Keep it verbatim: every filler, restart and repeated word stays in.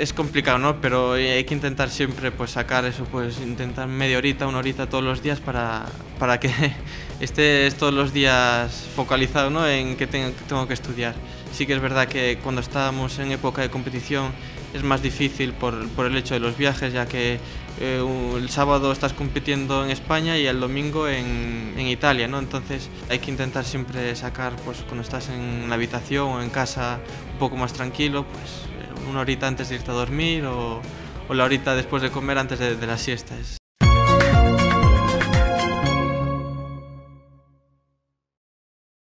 es complicado, ¿no? Pero hay que intentar siempre pues sacar eso, pues intentar media horita, una horita todos los días para, para que estés todos los días focalizado, ¿no? En qué tengo, tengo que estudiar. Sí que es verdad que cuando estábamos en época de competición es más difícil por, por el hecho de los viajes, ya que eh, el sábado estás compitiendo en España y el domingo en, en Italia, ¿no? Entonces hay que intentar siempre sacar, pues cuando estás en la habitación o en casa un poco más tranquilo, pues una horita antes de irte a dormir o, o la horita después de comer antes de, de las siestas.